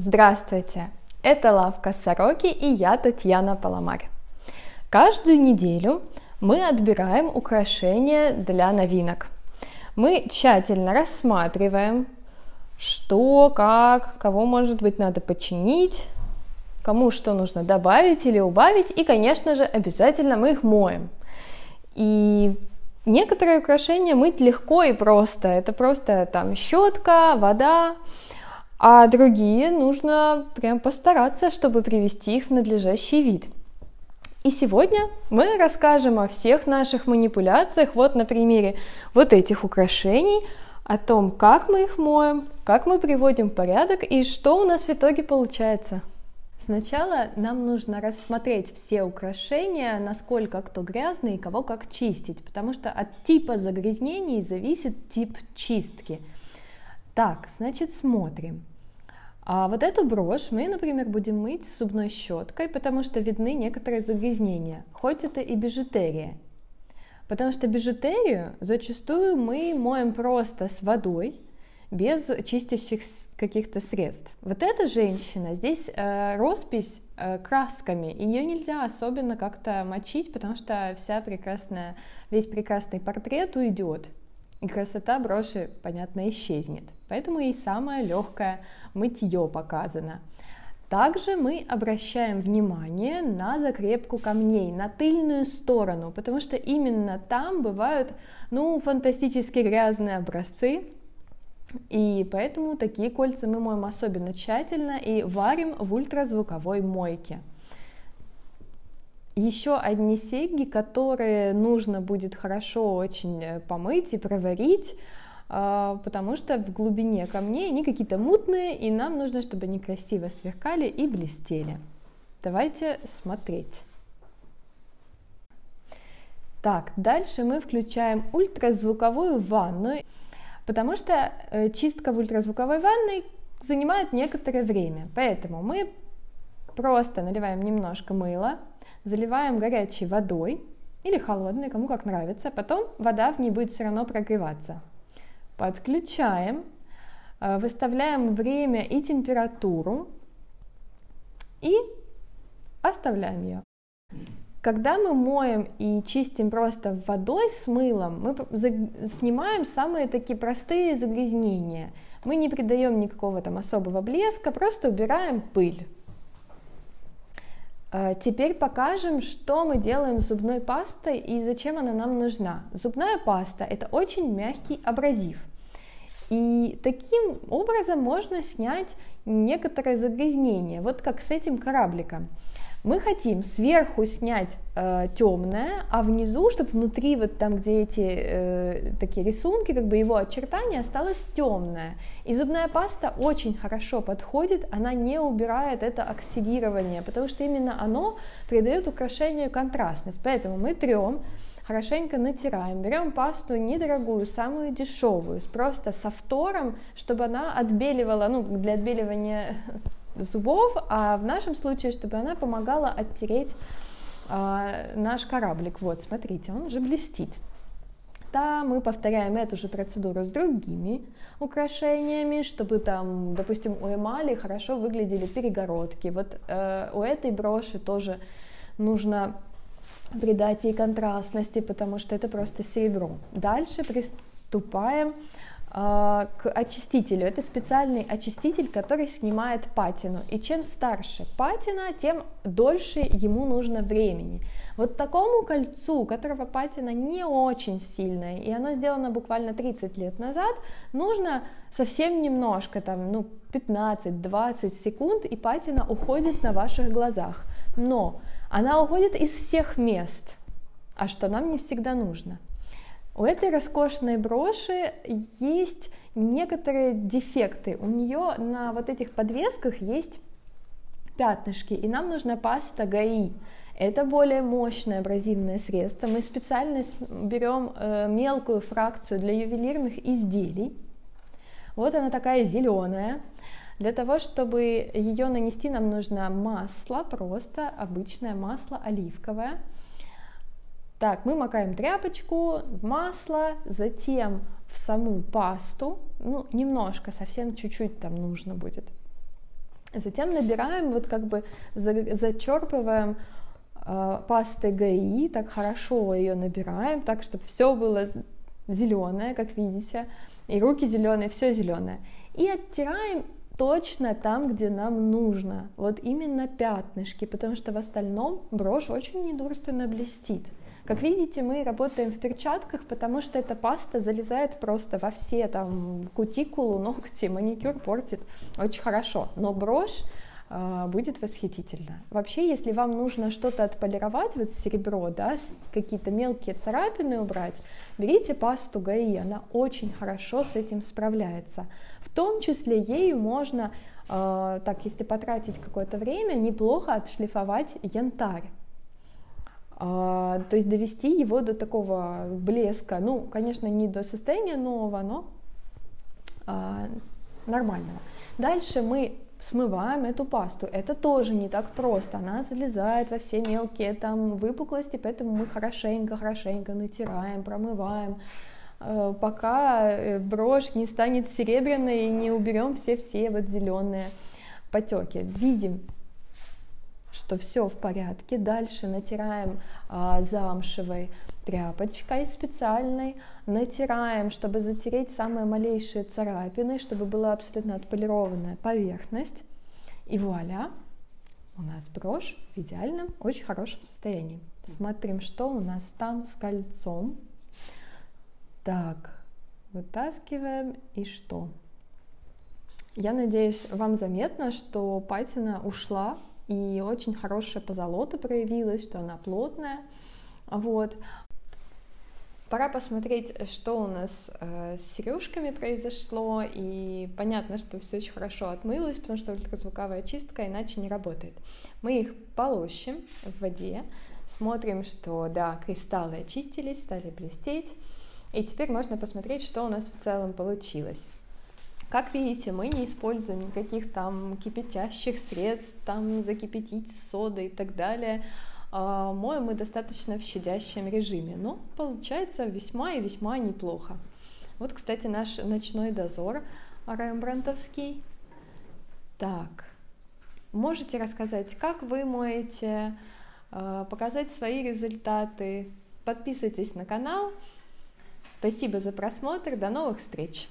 Здравствуйте! Это Лавка Сороки и я, Татьяна Паломарь. Каждую неделю мы отбираем украшения для новинок. Мы тщательно рассматриваем, что, как, кого, может быть, надо починить, кому что нужно добавить или убавить, и, конечно же, обязательно мы их моем. И некоторые украшения мыть легко и просто. Это просто там щетка, вода. А другие нужно прям постараться, чтобы привести их в надлежащий вид. И сегодня мы расскажем о всех наших манипуляциях, вот на примере вот этих украшений, о том, как мы их моем, как мы приводим в порядок и что у нас в итоге получается. Сначала нам нужно рассмотреть все украшения, насколько кто грязный и кого как чистить, потому что от типа загрязнений зависит тип чистки. Так, значит, смотрим. А вот эту брошь мы, например, будем мыть с зубной щеткой, потому что видны некоторые загрязнения, хоть это и бижутерия. Потому что бижутерию зачастую мы моем просто с водой, без чистящих каких-то средств. Вот эта женщина, здесь роспись красками, ее нельзя особенно как-то мочить, потому что весь прекрасный портрет уйдет. И красота броши, понятно, исчезнет. Поэтому и самое легкое мытье показано. Также мы обращаем внимание на закрепку камней, на тыльную сторону, потому что именно там бывают, фантастически грязные образцы. И поэтому такие кольца мы моем особенно тщательно и варим в ультразвуковой мойке. Еще одни серьги, которые нужно будет хорошо очень помыть и проварить, потому что в глубине камней они какие-то мутные, и нам нужно, чтобы они красиво сверкали и блестели. Давайте смотреть. Так, дальше мы включаем ультразвуковую ванну, потому что чистка в ультразвуковой ванной занимает некоторое время. Поэтому мы просто наливаем немножко мыла, заливаем горячей водой или холодной, кому как нравится, потом вода в ней будет все равно прогреваться. Подключаем, выставляем время и температуру и оставляем ее. Когда мы моем и чистим просто водой с мылом, мы снимаем самые такие простые загрязнения. Мы не придаем никакого там особого блеска, просто убираем пыль. Теперь покажем, что мы делаем с зубной пастой и зачем она нам нужна. Зубная паста – это очень мягкий абразив. И таким образом можно снять некоторые загрязнения, вот как с этим корабликом. Мы хотим сверху снять темное, а внизу, чтобы внутри, вот там, где эти такие рисунки, как бы его очертания, осталось темное. И зубная паста очень хорошо подходит, она не убирает это оксидирование, потому что именно оно придает украшению контрастность. Поэтому мы трем, хорошенько натираем, берем пасту недорогую, самую дешевую, просто со фтором, чтобы она отбеливала, для отбеливания зубов, а в нашем случае, чтобы она помогала оттереть наш кораблик. Вот, смотрите, он уже блестит. Там мы повторяем эту же процедуру с другими украшениями, чтобы там, допустим, у эмали хорошо выглядели перегородки. Вот у этой броши тоже нужно придать ей контрастности, потому что это просто серебро. Дальше приступаем к очистителю. Это специальный очиститель, который снимает патину. И чем старше патина, тем дольше ему нужно времени. Вот такому кольцу, у которого патина не очень сильная, и оно сделано буквально 30 лет назад, нужно совсем немножко, 15-20 секунд, и патина уходит на ваших глазах. Но она уходит из всех мест, а что нам не всегда нужно. У этой роскошной броши есть некоторые дефекты. У нее на вот этих подвесках есть пятнышки, и нам нужна паста ГОИ. Это более мощное абразивное средство. Мы специально берем мелкую фракцию для ювелирных изделий. Вот она такая зеленая. Для того, чтобы ее нанести, нам нужно масло, просто обычное масло оливковое. Так, мы макаем тряпочку в масло, затем в саму пасту, немножко, совсем чуть-чуть там нужно будет. Затем набираем, вот как бы зачерпываем пасты ГОИ, так хорошо ее набираем, так, чтобы все было зеленое, как видите, и руки зеленые, все зеленое. И оттираем точно там, где нам нужно, вот именно пятнышки, потому что в остальном брошь очень недурственно блестит. Как видите, мы работаем в перчатках, потому что эта паста залезает просто во все там кутикулу, ногти, маникюр портит очень хорошо, но брошь будет восхитительно. Вообще, если вам нужно что-то отполировать, вот серебро, да, какие-то мелкие царапины убрать, берите пасту ГОИ, она очень хорошо с этим справляется. В том числе ею можно, так, если потратить какое-то время, неплохо отшлифовать янтарь. То есть довести его до такого блеска, ну, конечно, не до состояния нового, но нормального. Дальше мы смываем эту пасту, это тоже не так просто, она залезает во все мелкие там выпуклости, поэтому мы хорошенько натираем, промываем, пока брошь не станет серебряной и не уберем все вот зеленые потеки. Видим, что все в порядке. Дальше натираем замшевой тряпочкой специальной, натираем, чтобы затереть самые малейшие царапины, чтобы была абсолютно отполированная поверхность. И вуаля, у нас брошь в идеальном, очень хорошем состоянии. Смотрим, что у нас там с кольцом. Так, вытаскиваем, и что? Я надеюсь, вам заметно, что патина ушла, и очень хорошая позолота проявилась, что она плотная. Вот. Пора посмотреть, что у нас с сережками произошло, и понятно, что все очень хорошо отмылось, потому что ультразвуковая чистка иначе не работает. Мы их полощем в воде, смотрим, что да, кристаллы очистились, стали блестеть, и теперь можно посмотреть, что у нас в целом получилось. Как видите, мы не используем никаких там кипятящих средств, там закипятить соды и так далее. Моем мы достаточно в щадящем режиме, но получается весьма и весьма неплохо. Вот, кстати, наш ночной дозор рембрандтовский. Так, можете рассказать, как вы моете, показать свои результаты. Подписывайтесь на канал. Спасибо за просмотр, до новых встреч!